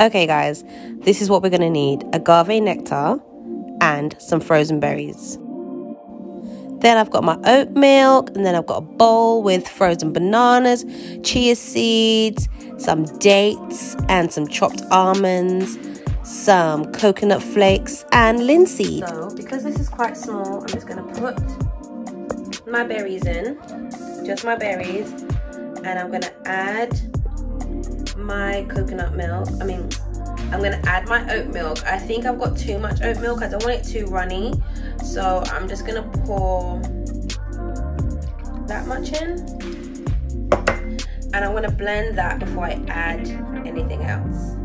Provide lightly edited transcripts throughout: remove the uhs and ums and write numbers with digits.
Okay guys, this is what we're going to need: agave nectar and some frozen berries. Then I've got my oat milk, and then I've got a bowl with frozen bananas, chia seeds, some dates and some chopped almonds, some coconut flakes and linseed. So because this is quite small, I'm just going to put my berries in, just my berries, and I'm going to add my coconut milk. I'm gonna add my oat milk. I think I've got too much oat milk. I don't want it too runny, so I'm just gonna pour that much in, and I'm gonna blend that before I add anything else.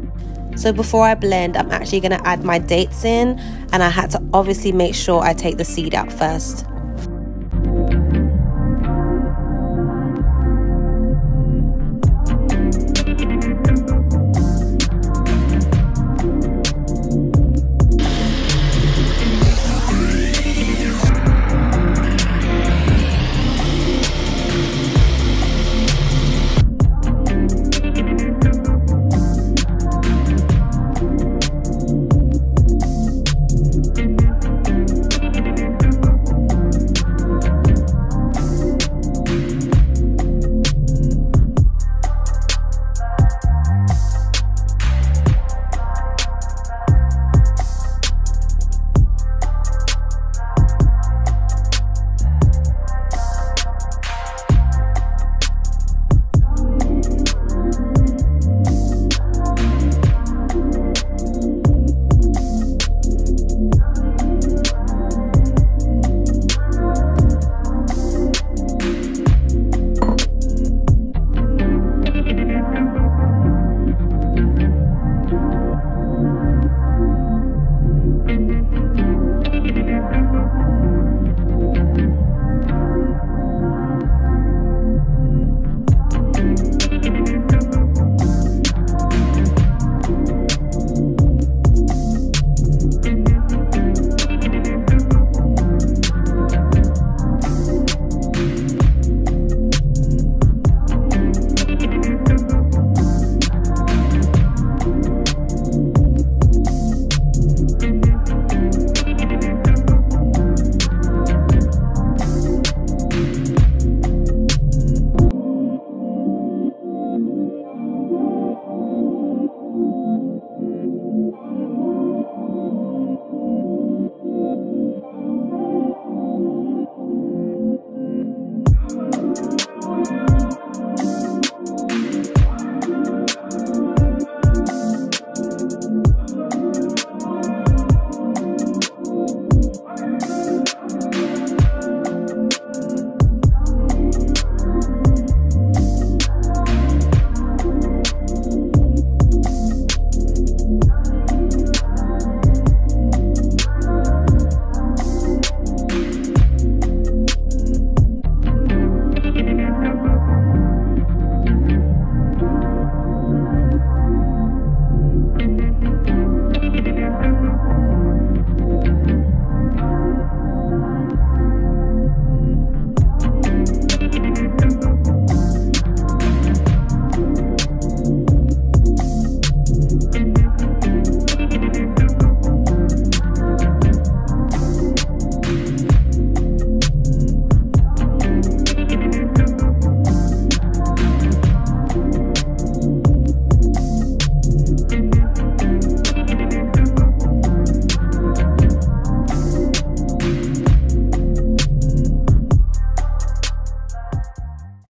So before I blend, I'm actually gonna add my dates in, and I had to obviously make sure I take the seed out first.